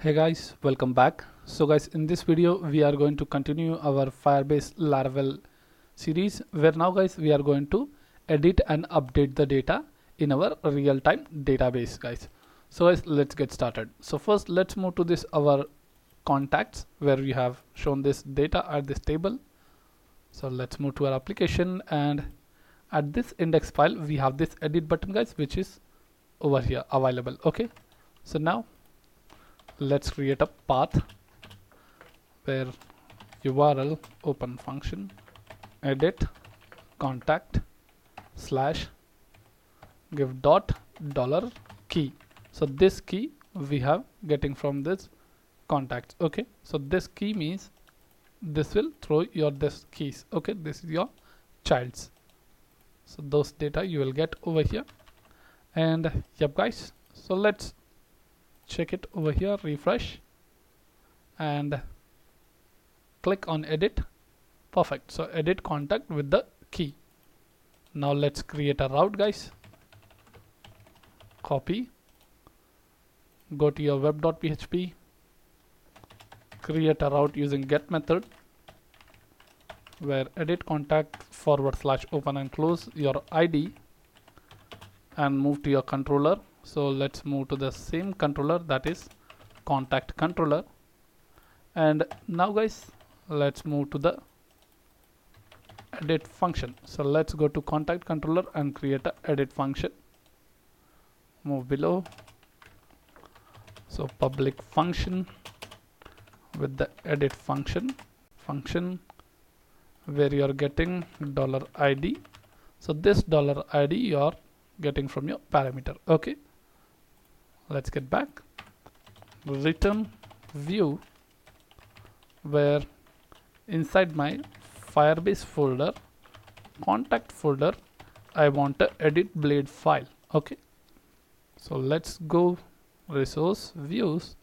Hey guys, welcome back. So guys, in this video we are going to continue our Firebase Laravel series, where now guys we are going to edit and update the data in our real-time database guys. So guys, let's get started. So first let's move to this our contacts, where we have shown this data at this table. So let's move to our application, and at this index file we have this edit button guys, which is over here available. Okay, so now let's create a path where URL open function edit contact slash give dot dollar key. So this key we have getting from this contacts. Okay, so this key means this will throw your this keys. Okay, this is your child's, so those data you will get over here. And yep guys, so let's check it over here, refresh and click on edit. Perfect, so edit contact with the key. Now let's create a route guys. Copy, go to your web.php, create a route using get method where edit contact / open and close your ID, and move to your controller. So let's move to the same controller, that is contact controller. And now guys, let's move to the edit function. So let's go to contact controller and create a edit function. Move below. So public function with the edit function where you are getting $id. So this $id you are getting from your parameter. Okay. Let's get back. Return view where inside my Firebase folder, contact folder, I want a edit blade file. Okay, so let's go resource views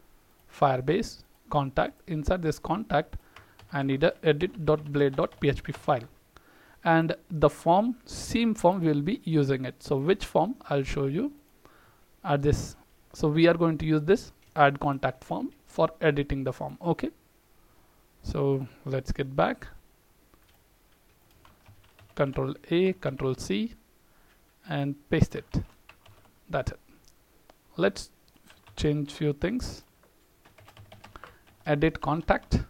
Firebase contact. Inside this contact I need a edit.blade.php file, and the form, same form we will be using it. So which form I'll show you at this. So we are going to use this add contact form for editing the form. Okay, so let's get back. Control A, Control C, and paste it. That's it. Let's change few things. Edit contact.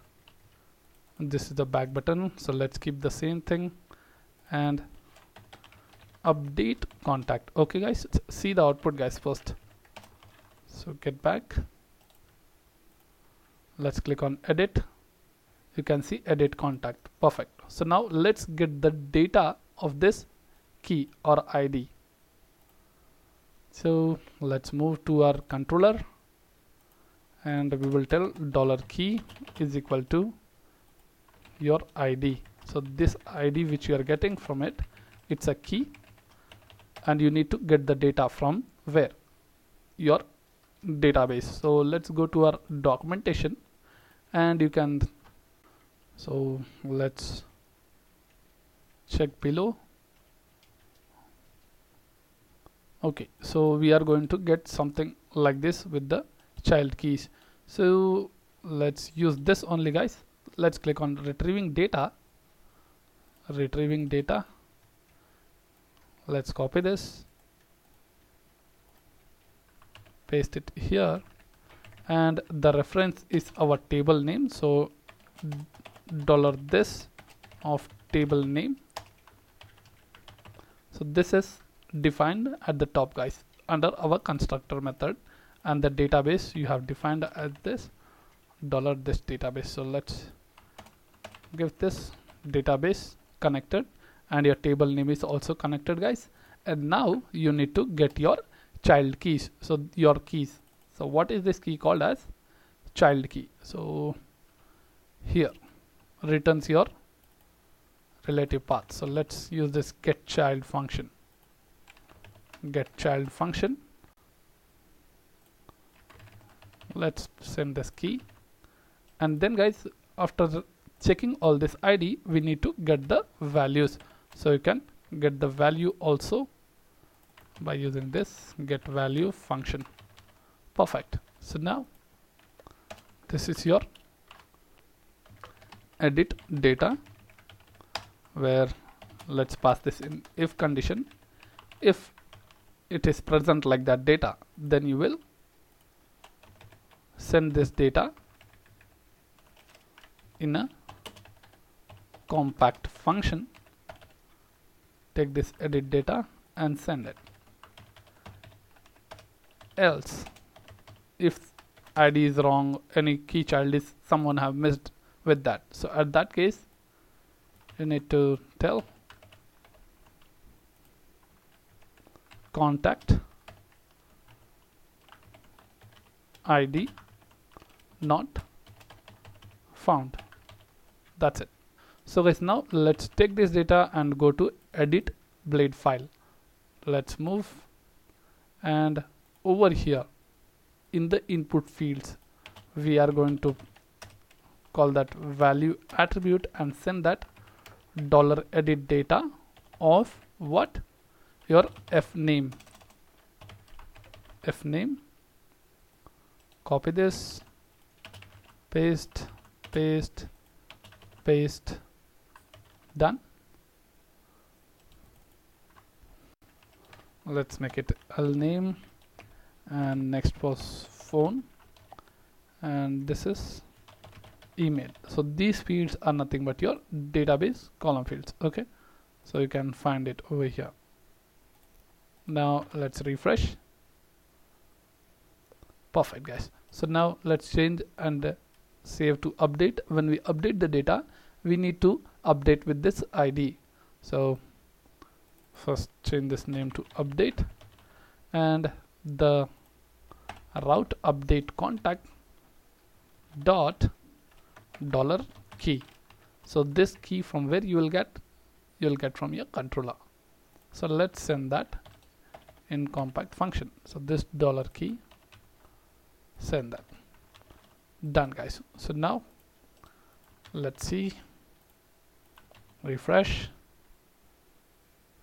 This is the back button, so let's keep the same thing. And update contact. Okay guys, see the output guys first. So get back, let's click on edit. You can see edit contact. Perfect. So now let's get the data of this key or ID. So let's move to our controller, and we will tell $key is equal to your ID. So this ID which you are getting from it, it's a key, and you need to get the data from where? Your database. So let's go to our documentation, and you can, so let's check below. Okay, so we are going to get something like this with the child keys. So let's use this only guys. Let's click on retrieving data. Retrieving data. Let's copy this, paste it here, and the reference is our table name. So $this of table name. So this is defined at the top guys under our constructor method, and the database you have defined as this $this database. So let's give this database connected, and your table name is also connected guys. And now you need to get your child keys. So your keys, so what is this key called as? Child key. So here returns your relative path. So let's use this get child function. Get child function, let's send this key. And then guys, after checking all this ID, we need to get the values. So you can get the value also by using this get value function. Perfect. So now This is your edit data, where let's pass this in if condition. If it is present like that data, then you will send this data in a compact function. Take this edit data and send it. Else, if ID is wrong, any key child is someone have missed with that, so at that case you need to tell contact ID not found. That's it. So guys, now let's take this data and go to edit blade file. Let's move, and over here in the input fields we are going to call that value attribute and send that dollar edit data of what your f name. Copy this, paste, done. Let's make it L name, and next was phone, and this is email. So these fields are nothing but your database column fields. Okay, so you can find it over here. Now let's refresh. Perfect guys. So now let's change and save to update. When we update the data, we need to update with this ID. So first change this name to update, and the route update contact dot dollar key. So this key from where you will get? You'll get from your controller. So let's send that in compact function. So this dollar key, send that. Done guys. So now let's see, refresh.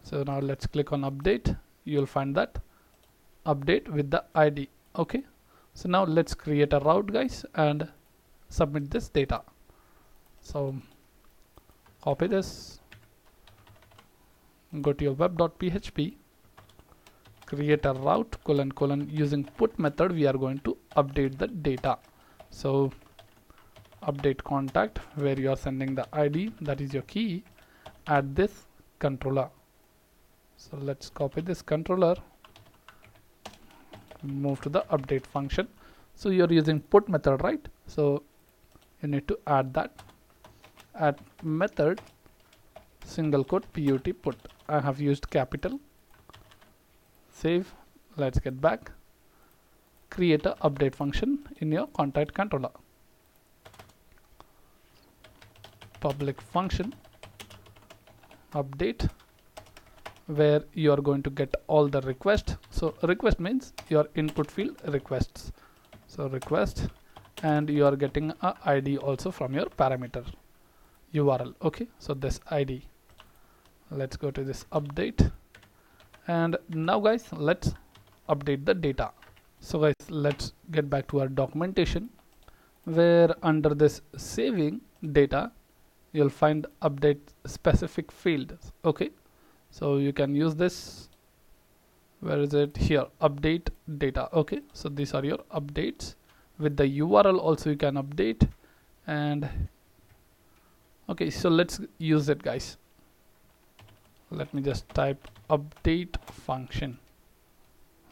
So now let's click on update. You'll find that update with the ID. Okay, so now let's create a route guys and submit this data. So copy this, go to your web.php, create a route : using put method we are going to update the data. So update contact, where you are sending the ID, that is your key, at this controller. So let's copy this controller, move to the update function. So you're using put method, right? So you need to add that add method, single quote, put. I have used capital. Save. Let's get back, create a update function in your contact controller, public function update, where you are going to get all the request. So request means your input field requests. So request, and you are getting a ID also from your parameter URL. Okay, so this ID. Let's go to this update, and now guys let's update the data. So guys, let's get back to our documentation, where under this saving data you'll find update specific fields. Okay, so you can use this. Where is it? Here, update data. Okay, so these are your updates with the URL also you can update. And okay, so let's use it guys. Let me just type update function.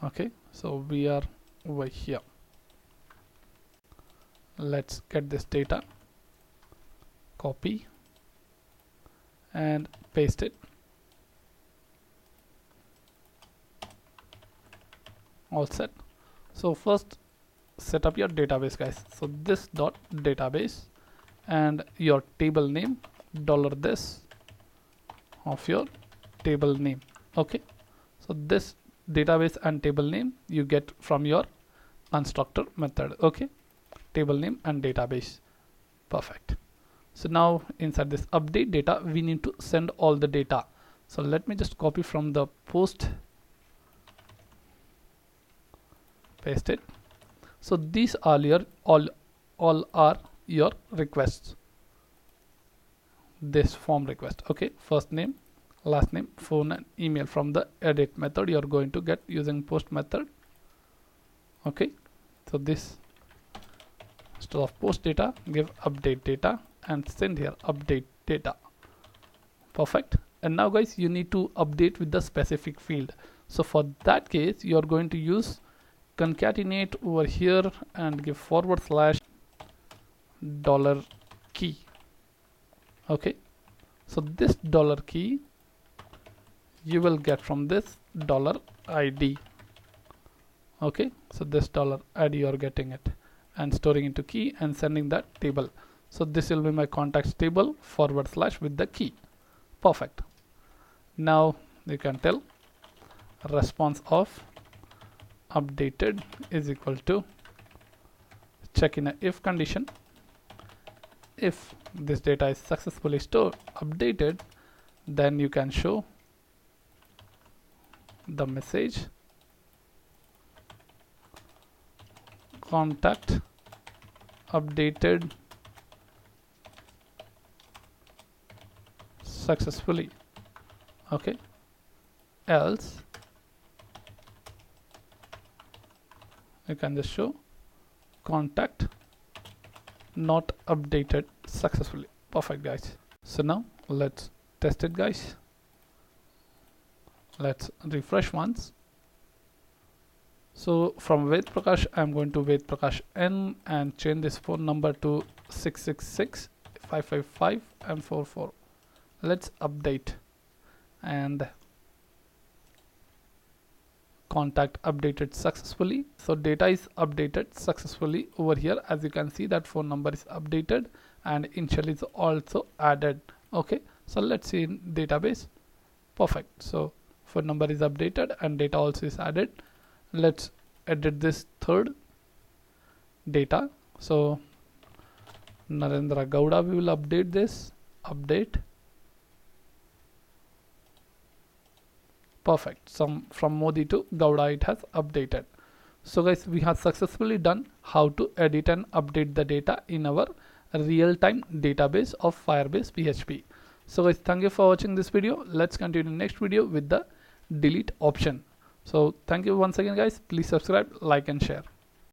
Okay, so we are over here. Let's get this data, copy and paste it. All set. So first set up your database guys. So this dot database, and your table name dollar this of your table name. Okay, so this database and table name you get from your constructor method. Okay, table name and database. Perfect. So now inside this update data we need to send all the data. So let me just copy from the post, paste it. So these are your all all are your requests, this form request. Okay, first name, last name, phone and email from the edit method you are going to get using post method. Okay, so this instead of post data, give update data and send here update data. Perfect. And now guys, you need to update with the specific field. So for that case, you are going to use concatenate over here and give $$key. Okay, so this $key you will get from this $id. Okay, so this $id you are getting it and storing into key and sending that table. So this will be my contacts table / with the key. Perfect. Now you can tell response of updated is equal to check in a if condition. If this data is successfully stored updated, then you can show the message contact updated successfully. Okay, else you can just show contact not updated successfully. Perfect guys, so now let's test it guys. Let's refresh once. So from Ved Prakash, I'm going to Ved Prakash N and change this phone number to 666-555-44. Let's update and contact updated successfully. So data is updated successfully over here. As you can see, that phone number is updated and initial is also added. Okay, so let's see in database. Perfect, so phone number is updated and data also is added. Let's edit this third data. So Narendra Gowda, we will update this. Update. Perfect, from Modi to Gowda it has updated. So guys, we have successfully done how to edit and update the data in our real-time database of Firebase PHP. So guys, thank you for watching this video. Let's continue next video with the delete option. So thank you once again guys, please subscribe, like and share.